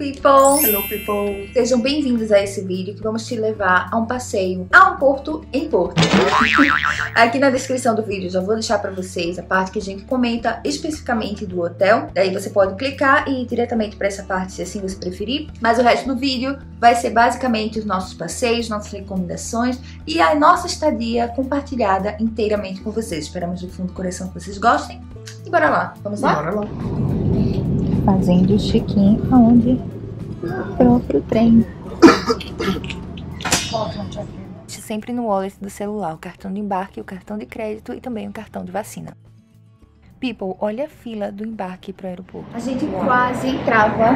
people! Hello people! Sejam bem-vindos a esse vídeo que vamos te levar a um passeio a um porto em Porto. Aqui na descrição do vídeo já vou deixar pra vocês a parte que a gente comenta especificamente do hotel. Daí você pode clicar e ir diretamente pra essa parte se assim você preferir. Mas o resto do vídeo vai ser basicamente os nossos passeios, nossas recomendações e a nossa estadia compartilhada inteiramente com vocês. Esperamos do fundo do coração que vocês gostem. E bora lá! Vamos lá? Bora lá! Fazendo o check-in aonde? No próprio trem. Deixe sempre no wallet do celular o cartão de embarque, o cartão de crédito e também o cartão de vacina. People, olha a fila do embarque para o aeroporto. A gente quase entrava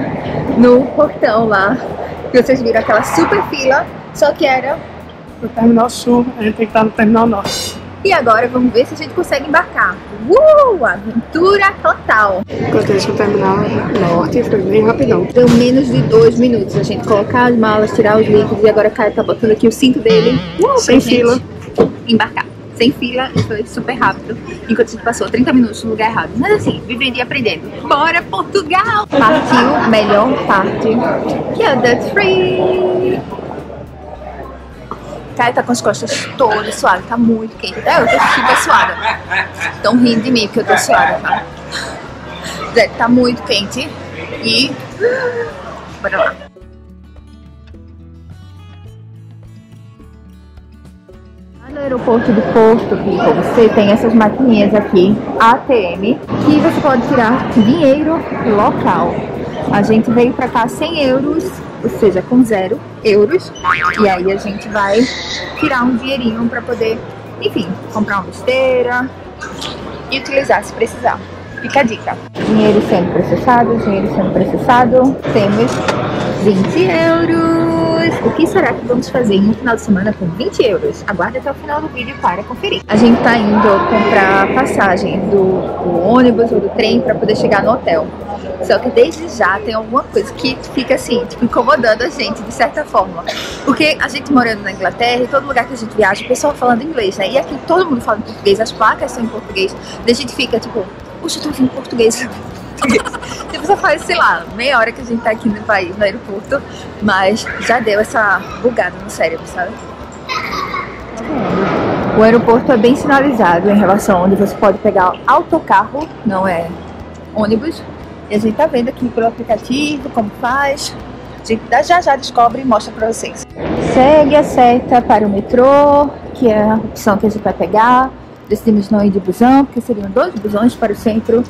no portão lá, que vocês viram aquela super fila, só que era no terminal sul, a gente tem que estar no terminal norte. E agora vamos ver se a gente consegue embarcar. Aventura total! Encontrei o terminal norte e foi bem rapidão. Deu menos de 2 minutos a gente colocar as malas, tirar os líquidos e agora o Caio tá botando aqui o cinto dele. Sem fila. Embarcar. Sem fila e foi super rápido. Enquanto a gente passou 30 minutos no lugar errado. Mas assim, vivendo e aprendendo. Bora Portugal! Partiu a melhor parte, que é o Duty Free! Caio tá com as costas todas suadas, tá muito quente. Até eu tô super suada. Estão rindo de mim porque eu tô suada, tá? Tá muito quente. E... bora lá. No aeroporto do Porto, people, você tem essas maquininhas aqui, ATM, que você pode tirar dinheiro local. A gente veio pra cá 100 euros, ou seja, com 0 euros, e aí a gente vai tirar um dinheirinho para poder, enfim, comprar uma besteira e utilizar se precisar. Fica a dica. Dinheiro sendo processado, dinheiro sendo processado. Temos 20 euros. O que será que vamos fazer em um final de semana com 20 euros? Aguarde até o final do vídeo para conferir. A gente tá indo comprar passagem do ônibus ou do trem para poder chegar no hotel. Só que desde já tem alguma coisa que fica assim, tipo, incomodando a gente, de certa forma. Porque a gente morando na Inglaterra, em todo lugar que a gente viaja, o pessoal falando inglês, né? E aqui todo mundo fala em português, as placas são em português. Daí a gente fica, tipo, puxa, eu tô ouvindo português. Tipo, só faz, sei lá, meia hora que a gente tá aqui no país, no aeroporto. Mas já deu essa bugada no cérebro, sabe? O aeroporto é bem sinalizado em relação a onde você pode pegar autocarro, não é ônibus. E a gente tá vendo aqui pelo aplicativo como faz. A gente já descobre e mostra pra vocês. Segue a seta para o metrô, que é a opção que a gente vai pegar. Decidimos não ir de busão, porque seriam 2 busões para o centro.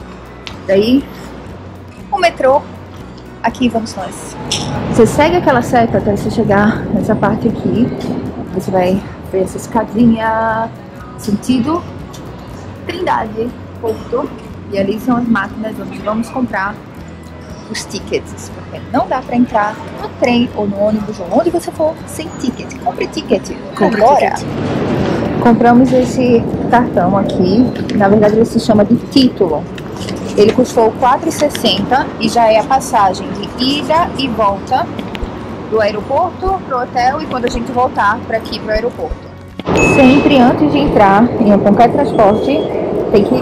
Daí, o metrô. Aqui vamos nós. Você segue aquela seta até você chegar nessa parte aqui. Você vai ver essa escadinha, sentido Trindade, Porto. E ali são as máquinas onde vamos comprar os tickets, porque não dá pra entrar no trem ou no ônibus ou onde você for sem ticket. Compre ticket. Agora. Compramos esse cartão aqui. Na verdade ele se chama de título. Ele custou R$4,60 e já é a passagem de ida e volta do aeroporto pro hotel e quando a gente voltar para aqui pro aeroporto. Sempre antes de entrar em qualquer transporte tem que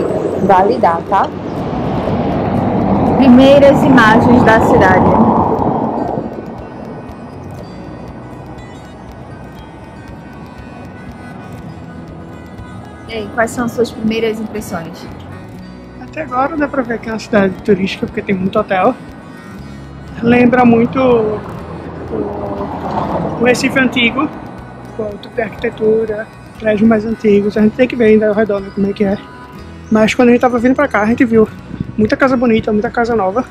validar, tá? Primeiras imagens da cidade. E aí, quais são suas primeiras impressões? Até agora dá pra ver que é uma cidade turística, porque tem muito hotel. Lembra muito o Recife antigo, quanto tem arquitetura, prédios mais antigos. A gente tem que ver ainda ao redor, né, como é que é. Mas quando a gente tava vindo pra cá, a gente viu muita casa bonita, muita casa nova.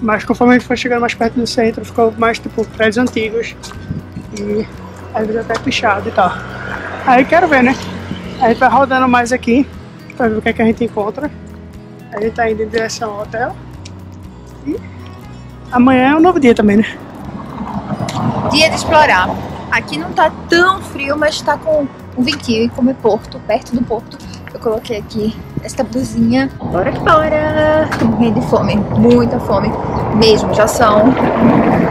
Mas conforme a gente foi chegando mais perto do centro, ficou mais tipo prédios antigos. E às vezes até pichado e tal. Aí quero ver, né? A gente vai rodando mais aqui, pra ver o que é que a gente encontra. A gente tá indo em direção ao hotel. E amanhã é um novo dia também, né? Dia de explorar. Aqui não tá tão frio, mas tá com um ventinho e como é Porto, perto do Porto. Eu coloquei aqui esta blusinha. Bora que bora! Tô morrendo de fome, muita fome mesmo. Já são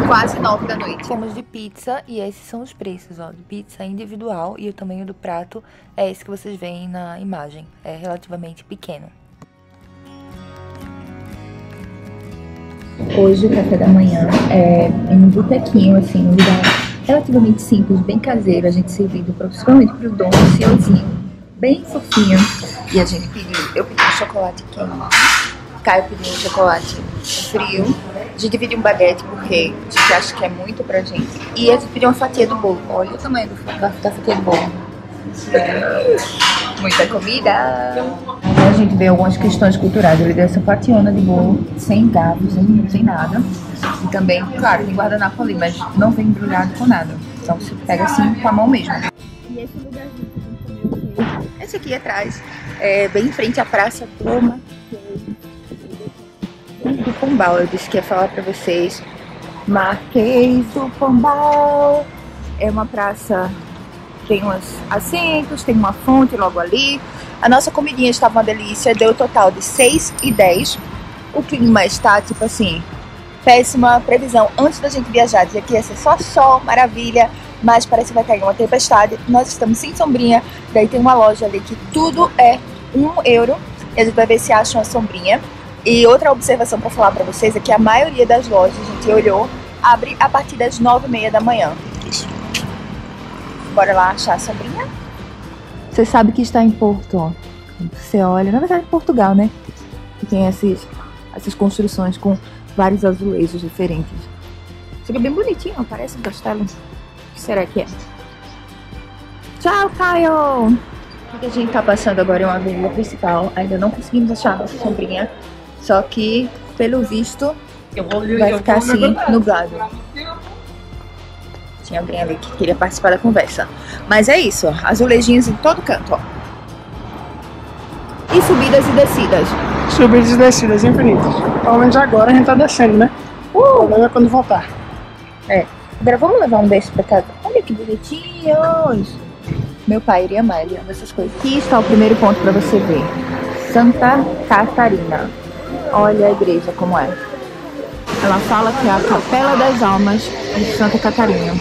quase 21h. Fomos de pizza e esses são os preços, ó. De pizza individual e o tamanho do prato é esse que vocês veem na imagem. É relativamente pequeno. Hoje o café da manhã é em um botequinho, assim, um lugar relativamente simples, bem caseiro, a gente servido principalmente pro dono, um senhorzinho, bem fofinho. E a gente pediu, eu pedi um chocolate quente, Caio pediu um chocolate frio, a gente dividiu um baguete porque a gente acha que é muito pra gente. E a gente pediu uma fatia do bolo, olha o tamanho da fatia do bolo. Muita comida! Agora a gente vê algumas questões culturais. Ele deu essa fationa de bolo, sem garfo, sem nada. E também, claro, tem guardanapo ali, mas não vem embrulhado com nada. Então você pega assim com a mão mesmo. E esse lugarzinho que a gente comeu foi esse aqui atrás, bem em frente à Praça Marquês do Pombal. Eu disse que ia falar pra vocês. Marquês do Pombal é uma praça. Tem uns assentos, tem uma fonte logo ali. A nossa comidinha estava uma delícia, deu um total de 6,10. O clima está, tipo assim, péssima previsão. Antes da gente viajar, dizia que ia ser só sol, maravilha, mas parece que vai cair uma tempestade. Nós estamos sem sombrinha, daí tem uma loja ali que tudo é €1. E a gente vai ver se acha uma sombrinha. E outra observação para falar para vocês é que a maioria das lojas, a gente olhou, abre a partir das 9:30 da manhã. Bora lá achar a sombrinha. Você sabe que está em Porto, ó. Você olha, na verdade, em Portugal, né? E tem essas construções com vários azulejos diferentes. Isso aqui é bem bonitinho, ó. Parece um castelo. O que será que é? Tchau, Caio! O que a gente tá passando agora é uma avenida principal. Ainda não conseguimos achar a nossa sombrinha. Só que, pelo visto, vai ficar assim, nublado. Tinha alguém ali que queria participar da conversa. Mas é isso, ó. Azulejinhos em todo canto, ó. E subidas e descidas. Subidas e descidas infinitas. Pelo menos agora a gente tá descendo, né? O problema é quando voltar. É. Agora vamos levar um desses pra casa. Olha que bonitinhos. Meu pai iria mais, ele ama essas coisas. Aqui está o primeiro ponto pra você ver. Santa Catarina. Olha a igreja como é. Ela fala que é a Capela das Almas de Santa Catarina.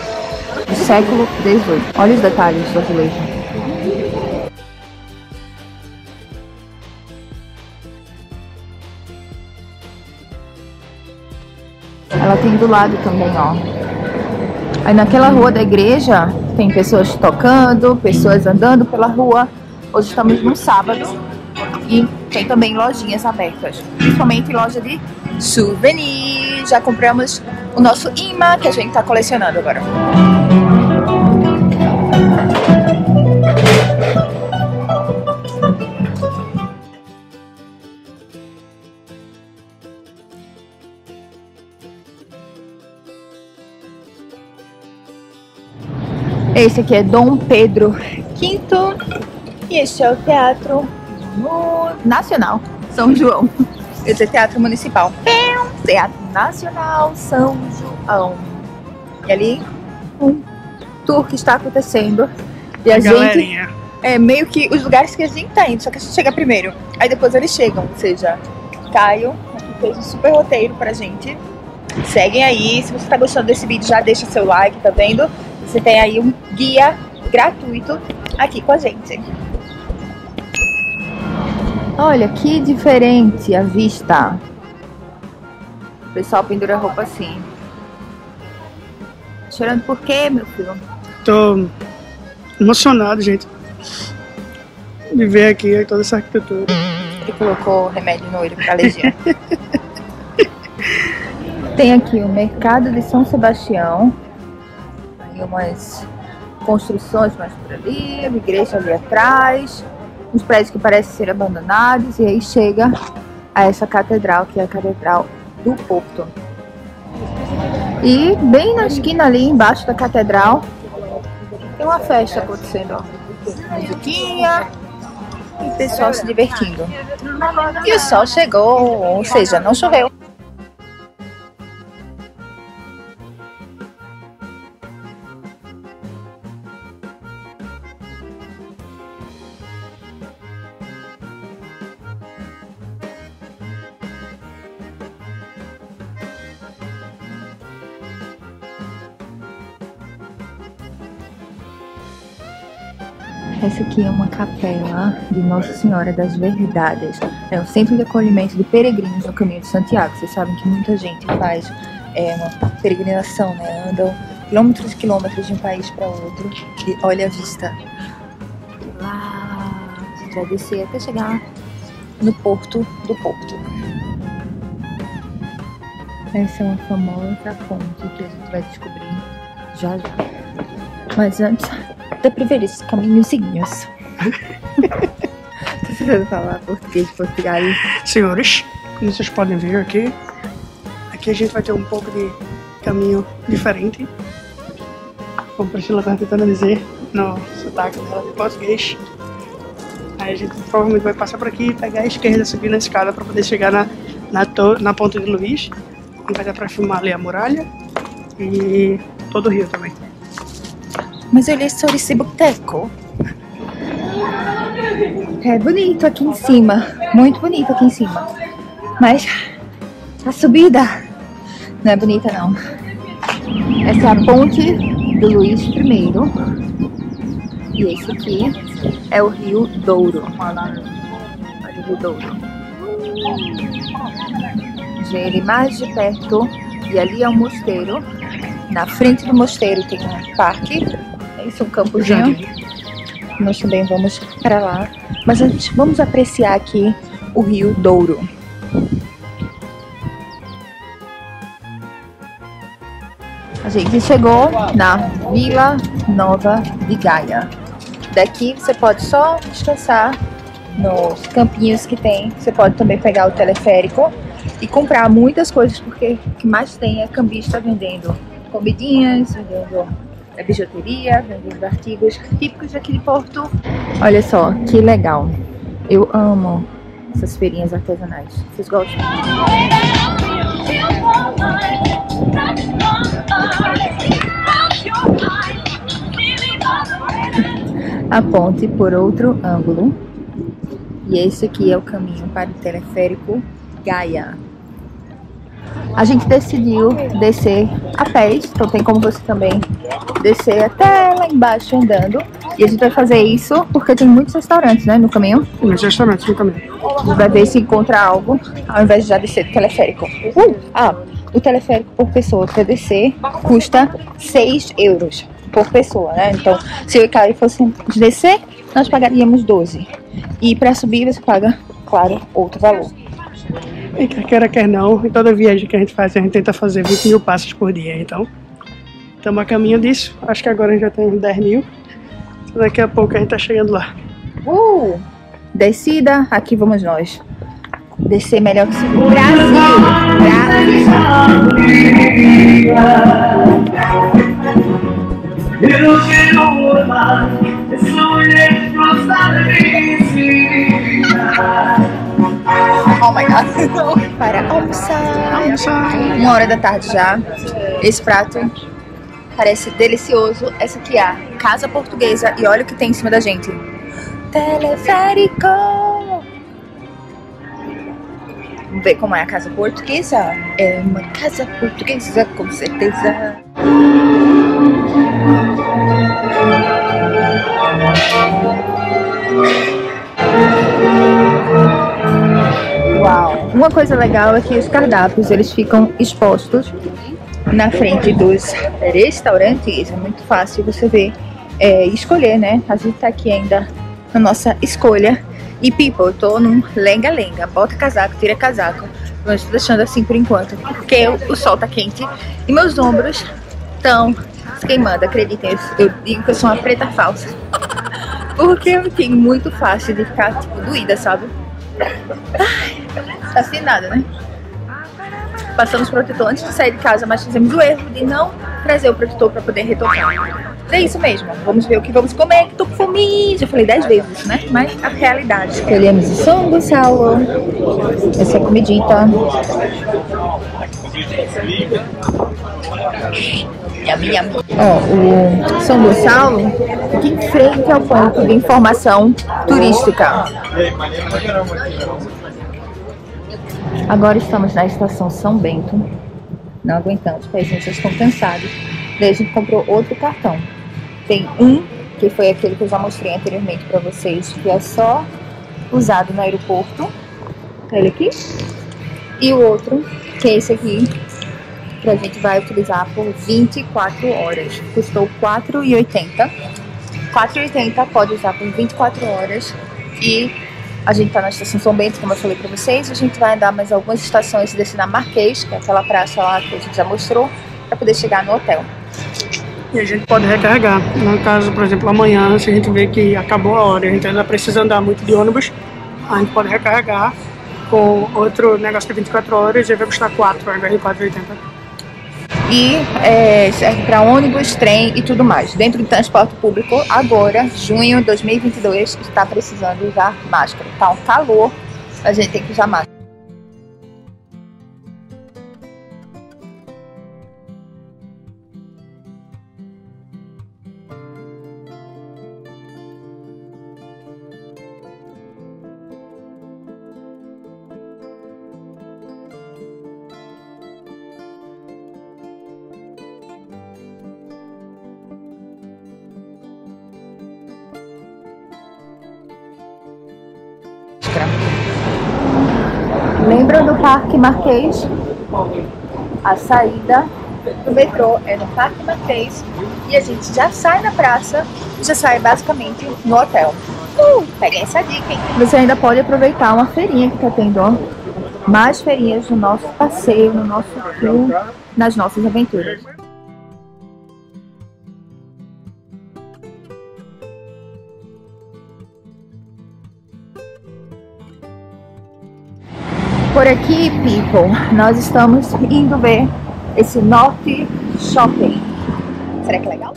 Do século XVIII. Olha os detalhes do azulejo. Ela tem do lado também, ó. Aí naquela rua da igreja tem pessoas tocando, pessoas andando pela rua. Hoje estamos no sábado e tem também lojinhas abertas, principalmente loja de souvenir. Já compramos o nosso imã que a gente tá colecionando agora. Esse aqui é Dom Pedro V e este é o Teatro Nacional São João. Esse é o Teatro Municipal. Teatro Nacional São João. E ali um tour que está acontecendo. E a gente é meio que os lugares que a gente tá indo, só que a gente chega primeiro. Aí depois eles chegam, ou seja, Caio fez um super roteiro pra gente. Seguem aí, se você tá gostando desse vídeo já deixa seu like, tá vendo? Você tem aí um guia gratuito aqui com a gente. Olha que diferente a vista. O pessoal pendura a roupa assim. Chorando por quê, meu filho? Tô emocionado, gente. De ver aqui toda essa arquitetura. Ele colocou remédio no olho pra alergia. Tem aqui o mercado de São Sebastião. Tem umas construções mais por ali, a igreja ali atrás, uns prédios que parecem ser abandonados, e aí chega a essa catedral, que é a Catedral do Porto. E bem na esquina ali embaixo da catedral tem uma festa acontecendo, ó. Musiquinha e o pessoal se divertindo. E o sol chegou, ou seja, não choveu. Essa aqui é uma capela de Nossa Senhora das Verdades. É um centro de acolhimento de peregrinos no caminho de Santiago. Vocês sabem que muita gente faz uma peregrinação, né? Andam quilômetros e quilômetros de um país para outro. E olha a vista. Uau! A gente vai descer até chegar no Porto do Porto. Essa é uma famosa ponte que a gente vai descobrir já já. Mas antes, dá pra ver esses caminhozinhos. Tô tentando falar português, portugal. Senhores, como vocês podem ver aqui, aqui a gente vai ter um pouco de caminho diferente. Como a Priscila tá tentando dizer no sotaque de português. Aí a gente provavelmente vai passar por aqui, pegar a esquerda, subir na escada pra poder chegar na Ponte de Luiz. E vai dar pra filmar ali a muralha e todo o rio também. Mas olha só esse boteco. É bonito aqui em cima. Muito bonito aqui em cima. Mas a subida não é bonita não. Essa é a ponte do Luiz I. E esse aqui é o Rio Douro. Olha o Rio Douro. Ele mais de perto. E ali é o mosteiro. Na frente do mosteiro tem um parque. Esse é um campozinho. Nós também vamos para lá. Mas antes, vamos apreciar aqui o Rio Douro. A gente chegou na Vila Nova de Gaia. Daqui você pode só descansar nos campinhos que tem. Você pode também pegar o teleférico e comprar muitas coisas, porque o que mais tem é cambista vendendo comidinhas, vendendo bijuteria, vendendo artigos típicos daqui de Porto. Olha só, que legal. Eu amo essas feirinhas artesanais. Vocês gostam? A ponte por outro ângulo. E esse aqui é o caminho para o teleférico Gaia. A gente decidiu descer a pé, então tem como você também descer até lá embaixo andando. E a gente vai fazer isso porque tem muitos restaurantes, né, no caminho? Muitos restaurantes no caminho. A gente vai ver se encontra algo ao invés de já descer do teleférico. O teleférico por pessoa para descer custa 6 euros por pessoa, né? Então, se eu e Caio fossem descer, nós pagaríamos 12. E para subir você paga, claro, outro valor. E quer queira, quer não, em toda viagem que a gente faz, a gente tenta fazer 20 mil passos por dia, então estamos a caminho disso. Acho que agora a gente já tem uns 10 mil, daqui a pouco a gente tá chegando lá. Descida, aqui vamos nós. Descer melhor que subir. Brasil! Oh my God. Para almoçar. 1h da tarde já. Esse prato parece delicioso. Essa aqui é a Casa Portuguesa. E olha o que tem em cima da gente. Teleférico. Vamos ver como é a Casa Portuguesa. É uma casa portuguesa, com certeza. Uau! Uma coisa legal é que os cardápios, eles ficam expostos na frente dos restaurantes. É muito fácil você ver e escolher, né? A gente tá aqui ainda na nossa escolha. E people, eu tô num lenga-lenga. Bota casaco, tira casaco. Mas tô deixando assim por enquanto, porque o sol tá quente e meus ombros estão se queimando. Acreditem, eu digo que eu sou uma preta falsa. Porque eu tenho muito fácil de ficar, tipo, doída, sabe? Tá sem nada, né? Passamos protetor antes de sair de casa, mas fizemos o erro de não trazer o protetor pra poder retocar. É isso mesmo, vamos ver o que vamos comer, que tô com fome. Já falei 10 vezes, né? Mas a realidade. Escolhemos o São Gonçalo. Essa é a comidita. O São Gonçalo fica em frente ao ponto de informação turística. Agora estamos na Estação São Bento. Não aguentamos, pois vocês estão cansados. Daí a gente comprou outro cartão. Tem um que foi aquele que eu já mostrei anteriormente para vocês, que é só usado no aeroporto, ele aqui, e o outro, que é esse aqui, que a gente vai utilizar por 24 horas, custou R$4,80, R$4,80 pode usar por 24 horas, e a gente tá na Estação São Bento, como eu falei para vocês, a gente vai andar mais algumas estações e descer na Marquês, que é aquela praça lá que a gente já mostrou, para poder chegar no hotel. E a gente pode recarregar. No caso, por exemplo, amanhã, se a gente vê que acabou a hora, a gente ainda precisa andar muito de ônibus, a gente pode recarregar com outro negócio de 24 horas e vai custar 4 ao invés de 4,80. E serve para ônibus, trem e tudo mais. Dentro do transporte público, agora, junho de 2022, está precisando usar máscara. Tá um calor, a gente tem que usar máscara. Lembram do Parque Marquês? A saída do metrô é no Parque Marquês e a gente já sai na praça e já sai basicamente no hotel. Peguei essa dica, hein? Você ainda pode aproveitar uma feirinha que tá tendo, ó. Mais feirinhas no nosso passeio, no nosso tour, nas nossas aventuras. Por aqui, people, nós estamos indo ver esse North Shopping. Será que é legal?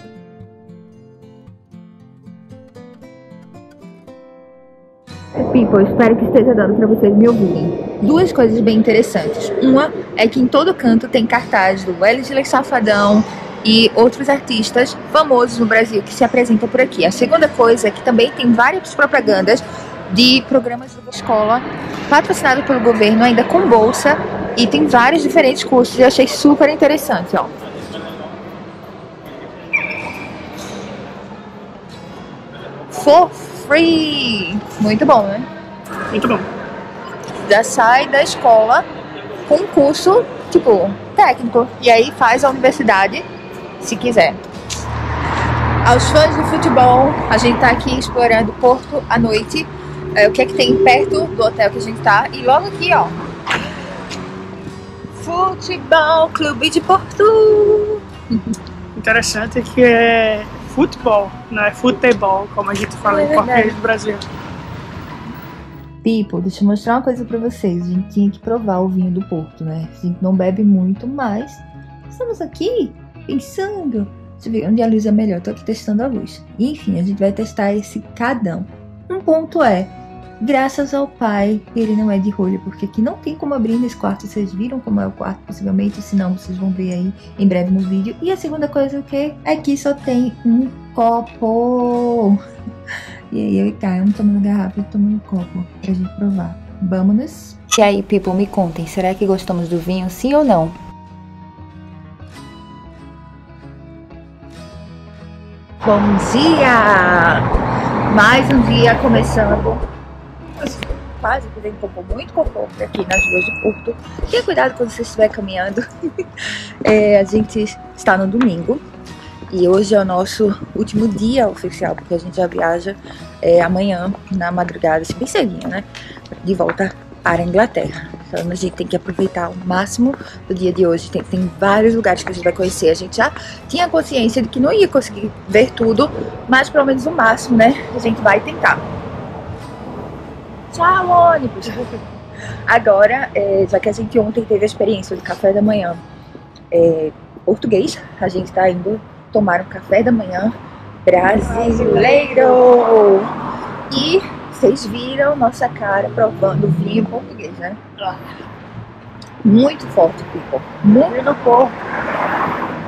People, espero que esteja dando para vocês me ouvirem. Duas coisas bem interessantes. Uma é que em todo canto tem cartaz do Wesley Safadão e outros artistas famosos no Brasil que se apresentam por aqui. A segunda coisa é que também tem várias propagandas de programas de escola patrocinado pelo governo, ainda com bolsa, e tem vários diferentes cursos. Eu achei super interessante, ó. For free! Muito bom, né? Muito bom. Já sai da escola com um curso, tipo, técnico, e aí faz a universidade, se quiser. Aos fãs do futebol, a gente tá aqui explorando Porto à noite. O que é que tem perto do hotel que a gente tá, e logo aqui, ó, Futebol Clube de Porto. Interessante que é futebol, não é futebol, como a gente fala em português do Brasil. People, deixa eu mostrar uma coisa pra vocês. A gente tinha que provar o vinho do Porto, né? A gente não bebe muito, mas estamos aqui pensando, deixa eu ver onde a luz é melhor, tô aqui testando a luz. Enfim, a gente vai testar esse cadão. Um ponto é, graças ao pai, ele não é de rolha, porque aqui não tem como abrir nesse quarto. Vocês viram como é o quarto, possivelmente, se não, vocês vão ver aí em breve no vídeo. E a segunda coisa é o que? Aqui só tem um copo. E aí eu e Caio, um tomando garrafa e tomando copo, pra gente provar. Vamos. E aí, people, me contem, será que gostamos do vinho, sim ou não? Bom dia! Mais um dia começando. Quase que tem cocô, muito cocô aqui nas ruas de Porto. Tenha cuidado quando você estiver caminhando. A gente está no domingo e hoje é o nosso último dia oficial, porque a gente já viaja amanhã, na madrugada, bem cedinho, né? De volta para a Inglaterra. Então a gente tem que aproveitar ao máximo do dia de hoje. Tem vários lugares que a gente vai conhecer. A gente já tinha consciência de que não ia conseguir ver tudo, mas pelo menos o máximo, né? A gente vai tentar. Tchau, ônibus! Agora, já que a gente ontem teve a experiência do café da manhã português, a gente tá indo tomar um café da manhã brasileiro! E vocês viram nossa cara provando vinho português, né? Muito forte, people. Vinho do Porto.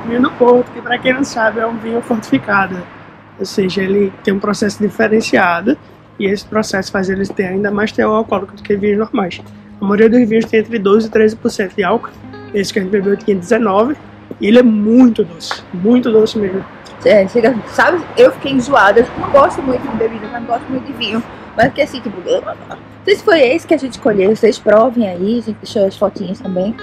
Vinho do Porto, que pra quem não sabe é um vinho fortificado. Ou seja, ele tem um processo diferenciado e esse processo faz ele ter ainda mais teor alcoólico do que vinhos normais. A maioria dos vinhos tem entre 12% e 13% de álcool. Esse que a gente bebeu tinha 19% e ele é muito doce mesmo. chega, sabe, eu fiquei enjoada. Eu não gosto muito de bebida, não gosto muito de vinho, mas fiquei assim, tipo, não sei se foi esse que a gente escolheu, vocês provem aí, a gente deixou as fotinhas também.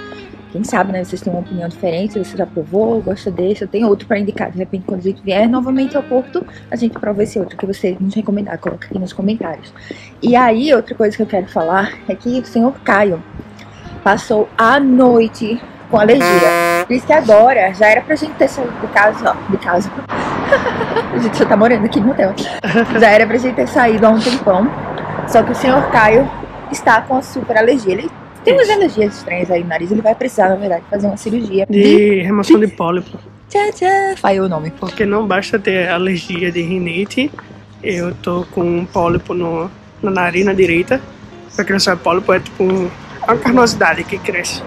Quem sabe, né, vocês têm uma opinião diferente, você já provou, gosta desse, eu tenho outro para indicar. De repente, quando a gente vier novamente ao Porto, a gente prova esse outro que você nos recomendar, coloca aqui nos comentários. E aí, outra coisa que eu quero falar é que o senhor Caio passou a noite com alergia. Diz que agora já era pra gente ter saído de casa, ó, de casa. A gente já tá morando aqui no hotel. Já era pra gente ter saído há um tempão, só que o senhor Caio está com a super alergia. Ele tem umas alergias estranhas aí no nariz, ele vai precisar, na verdade, fazer uma cirurgia de remoção de pólipo. Falhou o nome. Porque não basta ter alergia de rinite, eu tô com um pólipo na narina direita. Pra quem não sabe, pólipo é tipo uma carnosidade que cresce.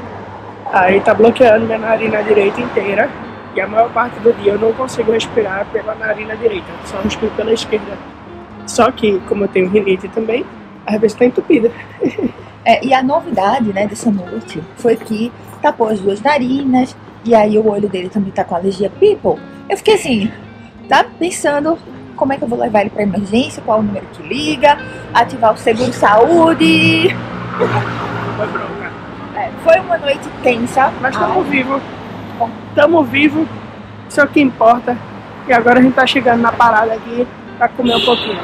Aí tá bloqueando minha narina direita inteira e a maior parte do dia eu não consigo respirar pela narina direita, só respiro pela esquerda. Só que, como eu tenho rinite também, às vezes tá entupida. É, e a novidade, né, dessa noite foi que tapou as duas narinas e aí o olho dele também tá com alergia. People, eu fiquei assim, tá pensando como é que eu vou levar ele pra emergência, qual o número que liga, ativar o seguro-saúde. Foi bronca. É, foi uma noite tensa. Mas estamos vivos. Estamos vivos, isso é o que importa. E agora a gente tá chegando na parada aqui pra comer um pouquinho.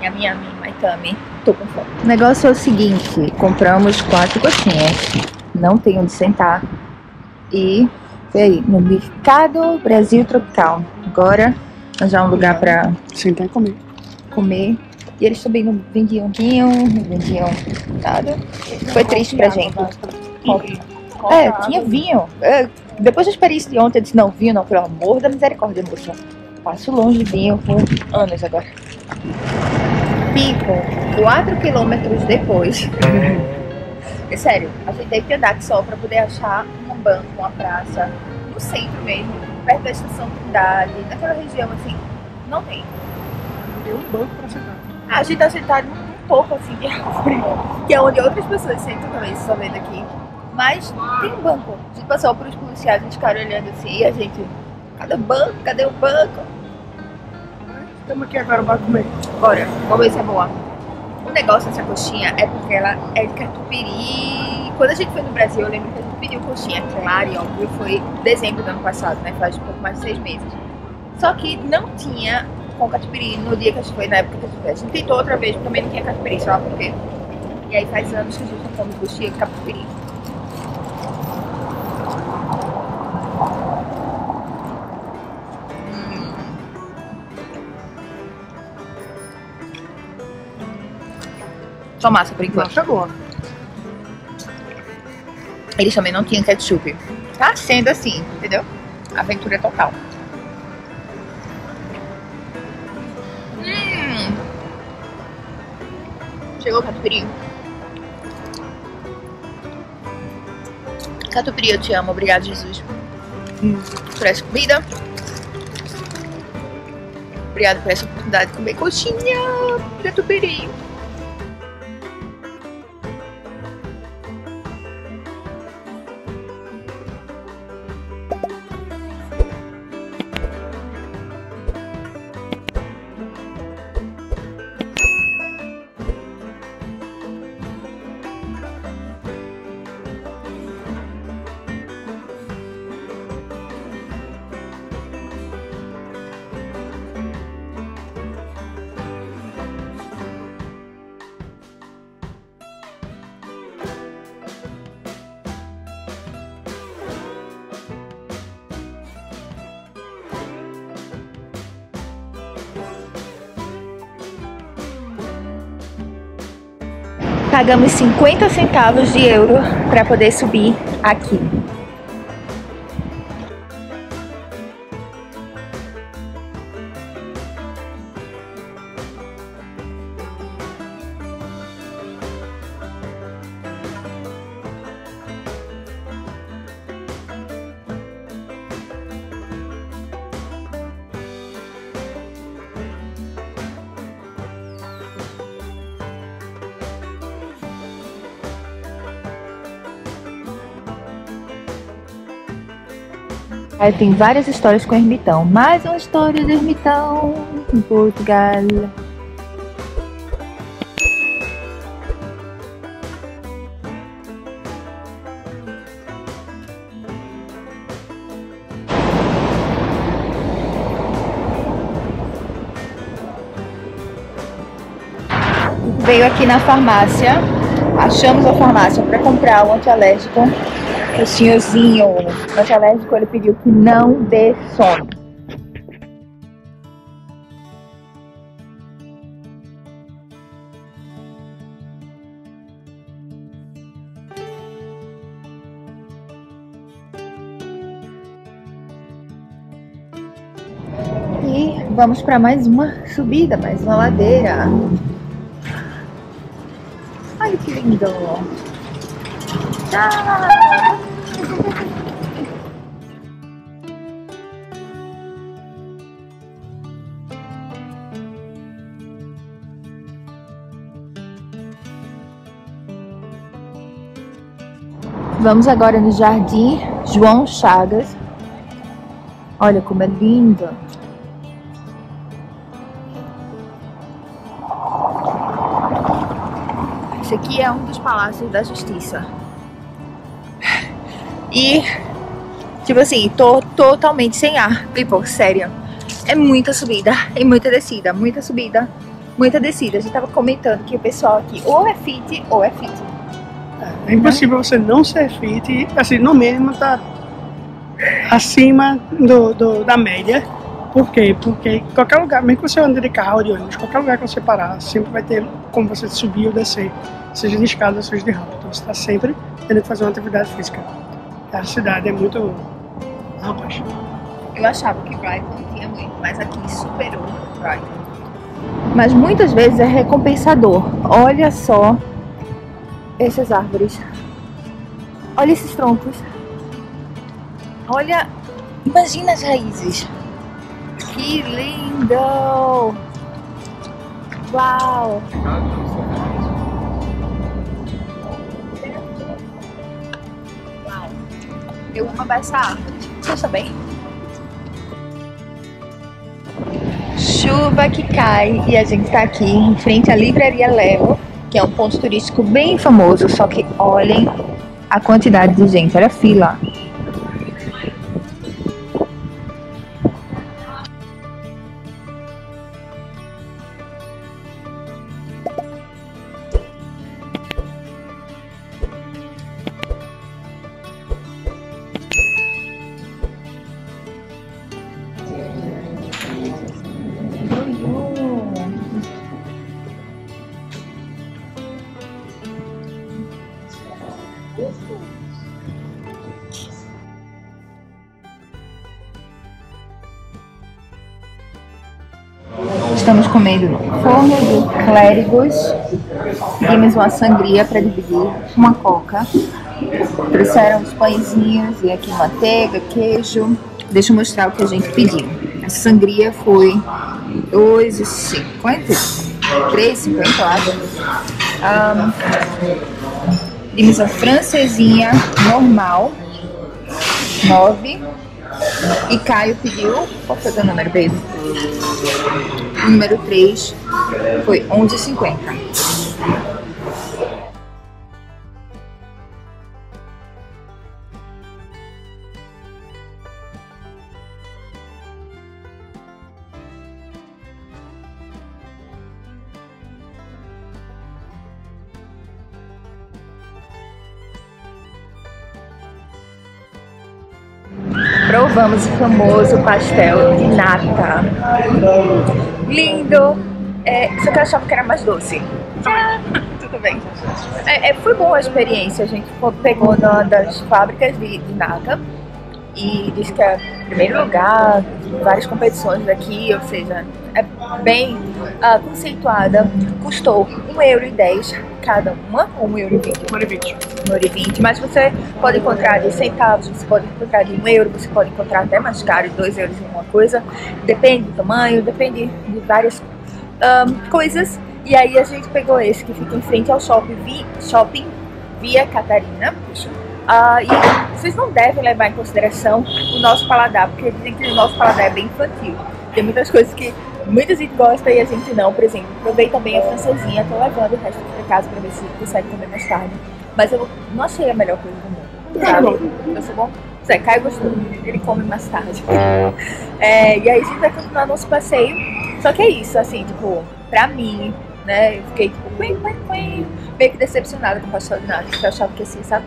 E a minha amiga Maitami, tô com fome. O negócio é o seguinte, compramos 4 coxinhas, não tem onde sentar. E foi aí, no mercado Brasil Tropical. Agora já um lugar pra sentar e comer. E eles também não vendiam vinho, não vendiam nada. Foi triste pra gente. É, tinha vinho. Depois da experiência de ontem, eu disse, não, vinho não, pelo amor da misericórdia, moça. Passo longe de vinho por anos agora. Pico, 4 quilômetros depois. É sério, a gente teve que andar de sol pra poder achar um banco, uma praça, no centro mesmo, perto da estação de idade, naquela região assim, não tem. Deu um banco pra sentar. A gente tá sentado um pouco assim de árvore, que é onde outras pessoas sentam também, vocês estão vendo aqui. Mas tem um banco. A gente passou por os policiais, eles ficaram olhando assim, e a gente, cadê o banco? Cadê o banco? Estamos aqui agora para comer. Bora, vamos ver se é boa. O negócio dessa coxinha é porque ela é de catupiry. Quando a gente foi no Brasil, eu lembro que a gente pediu coxinha, claro, e óbvio, foi em dezembro do ano passado, né? Faz um pouco mais de 6 meses. Só que não tinha com catupiry no dia que a gente foi, na época que a gente foi. A gente tentou outra vez, porque também não tinha catupiry, sei lá por quê. E aí faz anos que a gente não come coxinha de catupiry. Só massa por enquanto. Nossa, boa. Eles também não tinham ketchup. Tá sendo assim, entendeu? Aventura total. Chegou o catupiry. Catupiry, eu te amo. Obrigado, Jesus. Por essa comida. Obrigado por essa oportunidade de comer coxinha de catupiry. Pagamos 50 centavos de euro para poder subir aqui. Aí tem várias histórias com o ermitão. Mais uma história do ermitão em Portugal. Veio aqui na farmácia, achamos a farmácia para comprar o antialérgico. O senhorzinho, o antialérgico, ele pediu que não dê sono. E vamos para mais uma subida, mais uma ladeira. Olha que lindo! Ah! Vamos agora no Jardim João Chagas. Olha como é lindo! Esse aqui é um dos palácios da justiça. E, tipo assim, tô totalmente sem ar, people, sério. É muita subida e muita descida, muita subida, muita descida. A gente tava comentando que o pessoal aqui ou é fit, ou é fit. É impossível você não ser fit, assim, no mínimo tá acima da média. Por quê? Porque qualquer lugar, mesmo que você ande de carro ou de ônibus, qualquer lugar que você parar, sempre vai ter como você subir ou descer, seja de escada, seja de rampa. Então você está sempre tendo que fazer uma atividade física. A cidade é muito... Rapaz. Eu achava que Brighton tinha muito, mas aqui superou Brighton. Mas muitas vezes é recompensador. Olha só essas árvores. Olha esses troncos. Olha... Imagina as raízes. Que lindo! Uau! Uau! Eu amo essa árvore. Deixa bem. Chuva que cai e a gente tá aqui em frente à Livraria Lello, que é um ponto turístico bem famoso. Só que olhem a quantidade de gente. Olha a fila. Estamos comendo fome do Clérigos, pedimos uma sangria para dividir, uma coca, trouxeram os pãezinhos e aqui manteiga, queijo. Deixa eu mostrar o que a gente pediu. A sangria foi R$2,50, pedimos a francesinha normal, 9. E Caio pediu, qual foi o teu número, baby? O número 3 foi R$11,50. Provamos o famoso pastel de nata. Lindo! Só que eu achava que era mais doce. Tudo bem. Foi boa a experiência. A gente pegou numa das fábricas de nata e disse que é primeiro lugar, várias competições daqui, ou seja, é bem conceituada. Custou €1,10 cada uma, ou €1,20, mas você pode encontrar de centavos, você pode encontrar de €1, você pode encontrar até mais caro, €2 em alguma coisa, depende do tamanho, depende de várias coisas. E aí a gente pegou esse que fica em frente ao shopping Via Catarina. Deixa eu E vocês não devem levar em consideração o nosso paladar, porque dizem que o nosso paladar é bem infantil. Tem muitas coisas que muita gente gosta e a gente não. Por exemplo, provei também a francesinha, tô levando o resto pra casa pra ver se consegue comer mais tarde. Mas eu não achei a melhor coisa do mundo, sabe? Eu sou bom? Zé Caio gostou, ele come mais tarde. E aí a gente vai continuar nosso passeio. Só que é isso, assim, tipo, pra mim, né? Eu fiquei tipo, meio que decepcionada com o pastel de nata, porque eu achava que assim, sabe?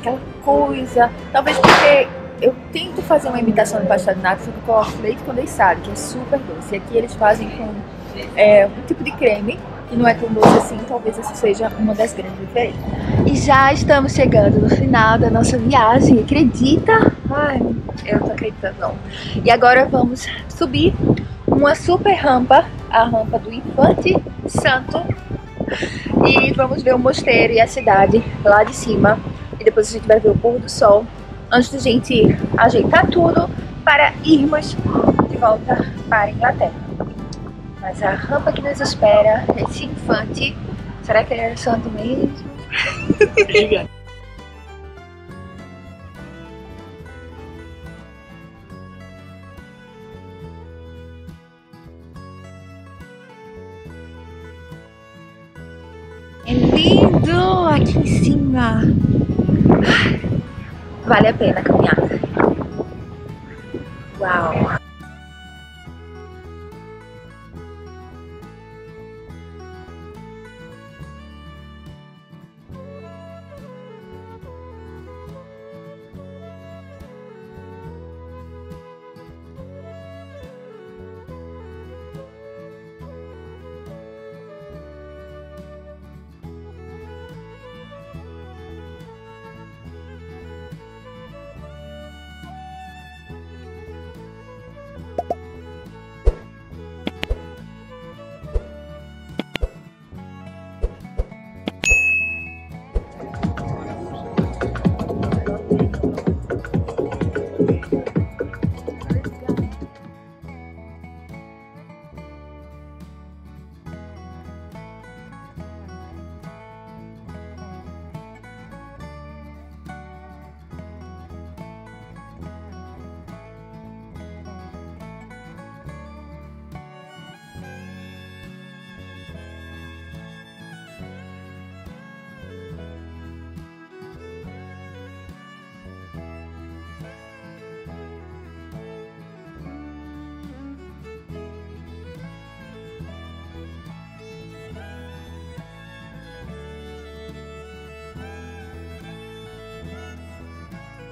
Aquela coisa. Talvez porque eu tento fazer uma imitação de pastel de nata, só que eu coloco leite condensado, que é super doce. E aqui eles fazem com um tipo de creme que não é tão doce assim, talvez essa seja uma das grandes diferenças. E já estamos chegando no final da nossa viagem, acredita? Ai, eu não tô acreditando não. E agora vamos subir uma super rampa, a rampa do Infante Santo, e vamos ver o mosteiro e a cidade lá de cima, e depois a gente vai ver o pôr do sol, antes da gente ajeitar tudo para irmos de volta para a Inglaterra. Mas a rampa que nos espera, esse infante, será que ele era santo mesmo? Obrigada. É lindo aqui em cima. Vale a pena a caminhada. Uau!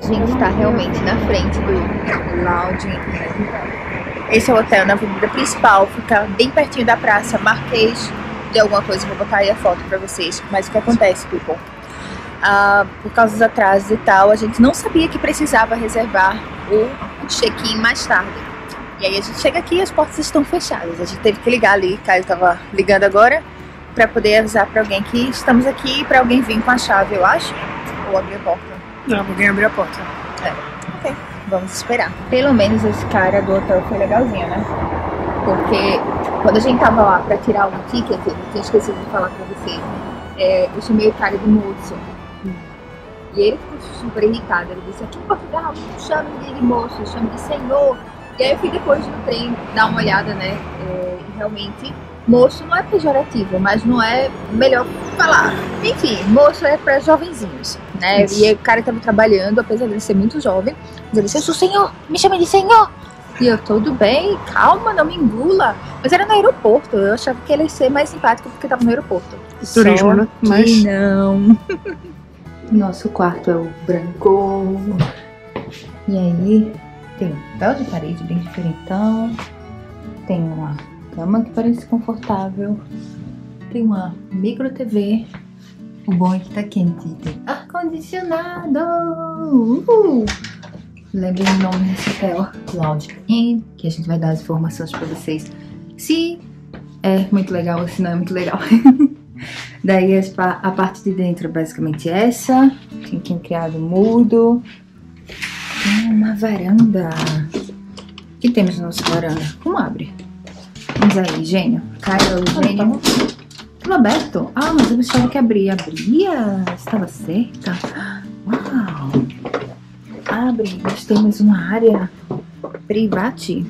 A gente está realmente na frente do lounge. Esse é o hotel na avenida principal, fica bem pertinho da praça Marquês de alguma coisa, vou botar aí a foto pra vocês. Mas o que acontece, people? Por causa dos atrasos e tal, a gente não sabia que precisava reservar o check-in mais tarde. E aí a gente chega aqui e as portas estão fechadas. A gente teve que ligar ali, Caio tava ligando agora, pra poder avisar pra alguém que estamos aqui, pra alguém vir com a chave, eu acho, ou abrir a porta. Não, alguém abriu a porta. É, ok. Vamos esperar. Pelo menos esse cara do hotel foi legalzinho, né? Porque quando a gente tava lá pra tirar um ticket, eu tinha esquecido de falar pra vocês, eu chamei o cara de moço. E ele ficou super irritado. Ele disse, aqui em Portugal, não chama de moço, chama de senhor. E aí eu fui depois no trem dar uma olhada, né? E realmente, moço não é pejorativo, mas não é melhor falar. Enfim, moço é pra jovenzinhos. Né? E o cara estava trabalhando, apesar dele ser muito jovem, mas ele disse, eu sou senhor, me chama de senhor. E eu, tudo bem, calma, não me engula. Mas era no aeroporto, eu achava que ele ia ser mais simpático porque estava no aeroporto. Turismo, só, né? Mas não. Nosso quarto é o branco. E aí tem um véu de parede bem diferentão. Tem uma cama que parece confortável. Tem uma micro TV. O bom é que tá quente e tem ar-condicionado! Lembrem o nome desse hotel, Lounge Inn, que a gente vai dar as informações pra vocês se é muito legal ou se não é muito legal. Daí a parte de dentro é basicamente essa. Tem aqui um criado mudo. Tem uma varanda. O que temos na nossa varanda? Como abre? Vamos aí, gênio. Caio, gênio. Roberto? Ah, mas eu achava que abria. Abria? Estava certa? Uau! Abre, nós temos uma área private,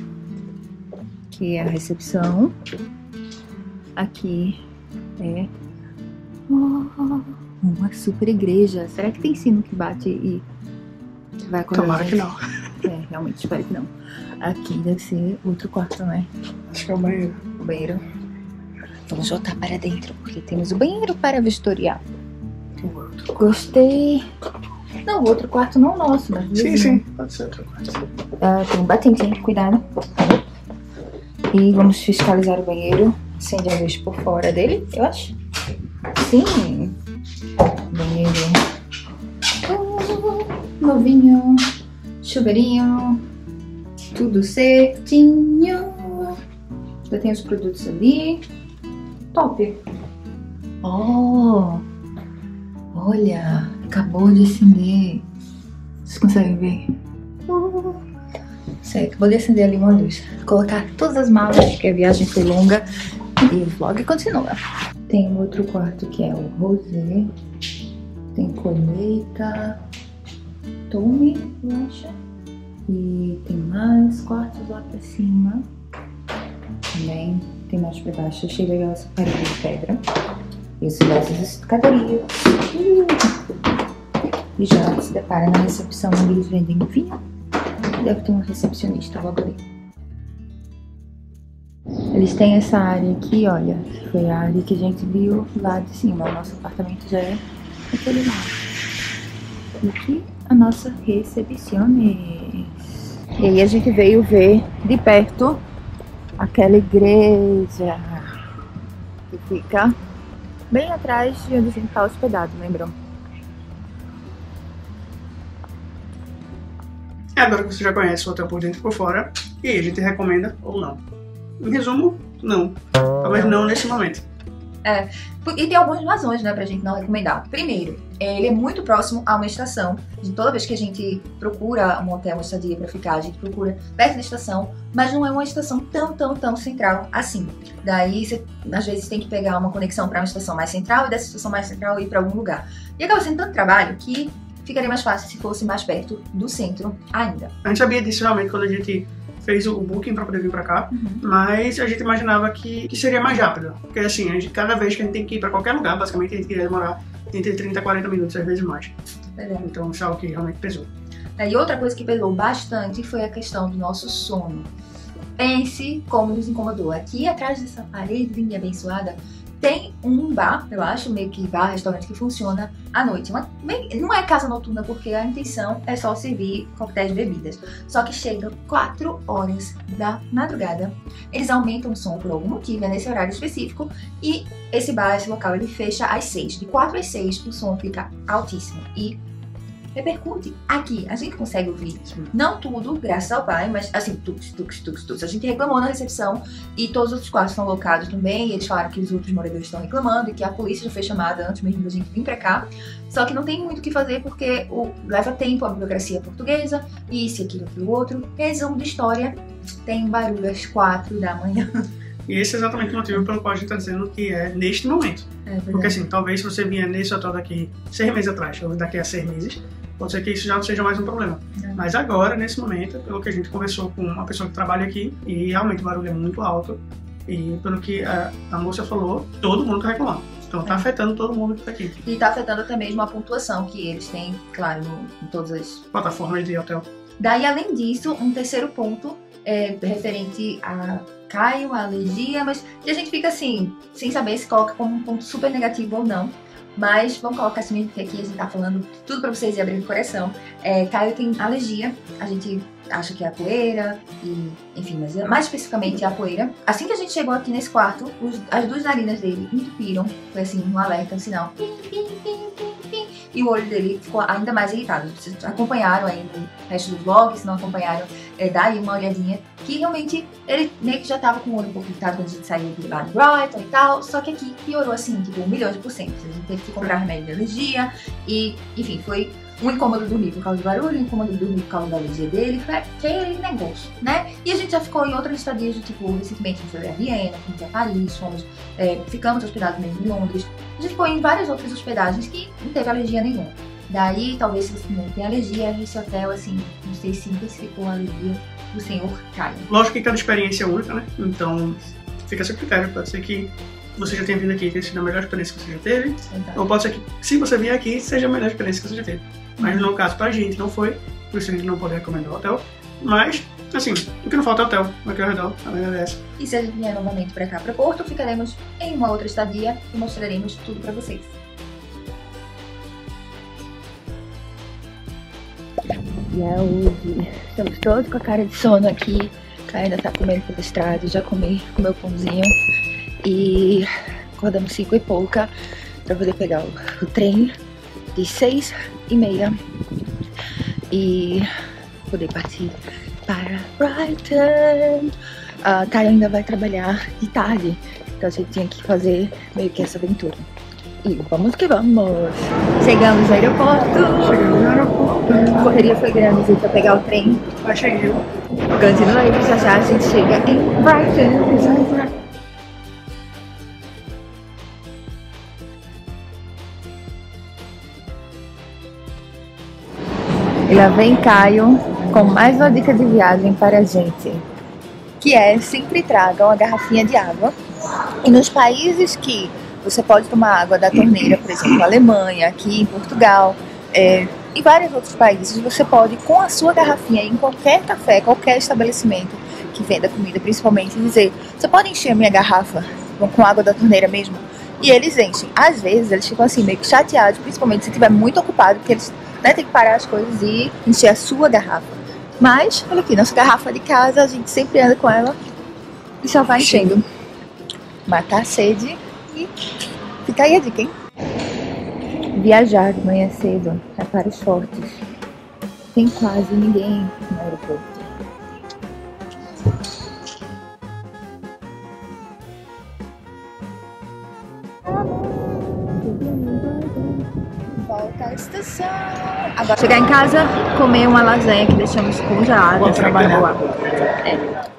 que é a recepção. Aqui é uma super igreja. Será que tem sino que bate e vai acordar? Tomara que não. É, realmente, espero que não. Aqui deve ser outro quarto, né? Acho que é o banheiro. O banheiro. Vamos voltar para dentro, porque temos o banheiro para vistoriar. Gostei. Não, o outro quarto não é o nosso, mas... Sim, sim. Pode ser outro quarto. Tem um batente, hein? Cuidado. E vamos fiscalizar o banheiro. Acende a luz por fora dele, eu acho. Sim. Banheiro. Novinho. Chuveirinho. Tudo certinho. Já tem os produtos ali. Top. Oh. Olha, acabou de acender. Vocês conseguem ver? Certo, acabou de acender ali uma luz. Colocar todas as malas, porque a viagem foi longa. E o vlog continua. Tem outro quarto que é o rosé. Tem colheita. Tome, eu acho. E tem mais quartos lá pra cima. Também tem mais pra baixo. Achei legal essa parede de pedra. Isso dá essas escadarias. E já se depara na recepção onde eles vendem vinho. Deve ter um recepcionista logo ali. Eles têm essa área aqui, olha. Foi a área que a gente viu lá de cima. O nosso apartamento já é aquele lá. E aqui a nossa recepcionista. E aí a gente veio ver de perto aquela igreja que fica bem atrás de onde a gente está hospedado, lembram? Agora que você já conhece o hotel por dentro e por fora, e aí a gente recomenda ou não. Em resumo, não. Talvez não nesse momento. É, e tem algumas razões, né, pra gente não recomendar. Primeiro, ele é muito próximo a uma estação. Toda vez que a gente procura um hotel, uma estadia pra ficar, a gente procura perto da estação, mas não é uma estação tão central assim. Daí, você, às vezes, tem que pegar uma conexão pra uma estação mais central e dessa estação mais central ir pra algum lugar. E acaba sendo tanto trabalho que ficaria mais fácil se fosse mais perto do centro ainda. A gente sabia disso realmente quando a gente fez o booking pra poder vir pra cá, mas a gente imaginava que seria mais rápido. Porque assim, a gente, cada vez que a gente tem que ir pra qualquer lugar, basicamente a gente queria demorar entre 30 e 40 minutos, às vezes mais. É. Então isso é o que realmente pesou. E outra coisa que pesou bastante foi a questão do nosso sono. Pense como nos incomodou. Aqui atrás dessa parede abençoada tem um bar, eu acho, meio que bar, restaurante que funciona à noite. Não é casa noturna porque a intenção é só servir coquetéis de bebidas. Só que chega 4 horas da madrugada, eles aumentam o som por algum motivo, é nesse horário específico. E esse bar, esse local, ele fecha às 6. De 4 às 6 o som fica altíssimo e repercute. Aqui a gente consegue ouvir, não tudo, graças ao pai, mas assim, tux. A gente reclamou na recepção e todos os outros quartos são locados também. E eles falaram que os outros moradores estão reclamando e que a polícia já foi chamada antes mesmo da gente vir pra cá. Só que não tem muito o que fazer porque leva tempo a burocracia portuguesa, isso, aquilo, outro. Resumo de história, tem barulho às 4 da manhã. E esse é exatamente o motivo pelo qual a gente está dizendo que é neste momento. É, porque assim, talvez se você vinha nesse hotel daqui 6 meses atrás, ou daqui a 6 meses, pode ser que isso já não seja mais um problema. É. Mas agora, nesse momento, pelo que a gente conversou com uma pessoa que trabalha aqui, e realmente o barulho é muito alto, e pelo que a moça falou, todo mundo está reclamando. Então está afetando todo mundo que está aqui. E está afetando até mesmo a pontuação que eles têm, claro, em todas as plataformas de hotel. Daí, além disso, um terceiro ponto é referente a Caio, a alergia, mas e a gente fica assim, sem saber se coloca como um ponto super negativo ou não. Mas vamos colocar assim mesmo, porque aqui a gente tá falando tudo pra vocês e abrindo o coração. Caio tem alergia, a gente acha que é a poeira, e, enfim, mas mais especificamente é a poeira. Assim que a gente chegou aqui nesse quarto, as duas narinas dele entupiram, foi assim, um alerta, um sinal. E o olho dele ficou ainda mais irritado. Vocês acompanharam aí no resto do vlog, se não acompanharam, dá aí uma olhadinha. Que realmente, ele meio que já tava com o olho um pouco irritado quando a gente saiu de lá do Brighton e tal. Só que aqui piorou assim, tipo, milhões de porcento. A gente teve que comprar remédio de alergia e, enfim, foi um incômodo dormir por causa do barulho, um incômodo dormir por causa da alergia dele. Foi aquele negócio, né? E a gente já ficou em outras estadias, tipo, recentemente a gente foi a Viena, fomos a Paris, ficamos hospedados mesmo em Londres. A gente foi em várias outras hospedagens que não teve alergia nenhuma. Daí, talvez se você não tem alergia, esse hotel, assim, não sei se você ficou alergia, o senhor cai. Lógico que cada experiência é única, né? Então, fica a seu critério. Pode ser que você já tenha vindo aqui e tenha sido a melhor experiência que você já teve. Então. Ou pode ser que, se você vier aqui, seja a melhor experiência que você já teve. Mas, no caso, pra gente não foi. Por isso a gente não pode recomendar o hotel. Mas, assim, o que não falta é hotel. Aqui ao redor, a verdade é essa. E se a gente vier novamente pra cá, pra Porto, ficaremos em uma outra estadia e mostraremos tudo pra vocês. É hoje. Estamos todos com a cara de sono aqui. Ainda tá comendo pelo estrado. Já comi o meu pãozinho. E acordamos 5h e pouca pra poder pegar o trem de 6h30 e poder partir para Brighton. A Thay ainda vai trabalhar de tarde, então a gente tinha que fazer meio que essa aventura. E vamos que vamos! Chegamos no aeroporto! Chegamos no aeroporto! A correria foi grande, gente, pra pegar o trem. Mas chegou. Continua aí, já já a gente chega em Brighton. E lá vem Caio com mais uma dica de viagem para a gente, que é sempre traga uma garrafinha de água. E nos países que você pode tomar água da torneira, por exemplo, a Alemanha, aqui em Portugal, e vários outros países, você pode, com a sua garrafinha, em qualquer café, qualquer estabelecimento que venda comida, principalmente, dizer: você pode encher a minha garrafa com água da torneira mesmo? E eles enchem. Às vezes eles ficam assim meio que chateados, principalmente se estiver muito ocupado, porque eles, né, tem que parar as coisas e encher a sua garrafa. Mas, olha aqui, nossa garrafa de casa, a gente sempre anda com ela e só vai enchendo. Matar a sede. E fica aí a dica, hein? Viajar de manhã cedo é para os fortes. Tem quase ninguém no aeroporto. Volta à estação. Agora chegar em casa, comer uma lasanha que deixamos congelada. Trabalhar. É.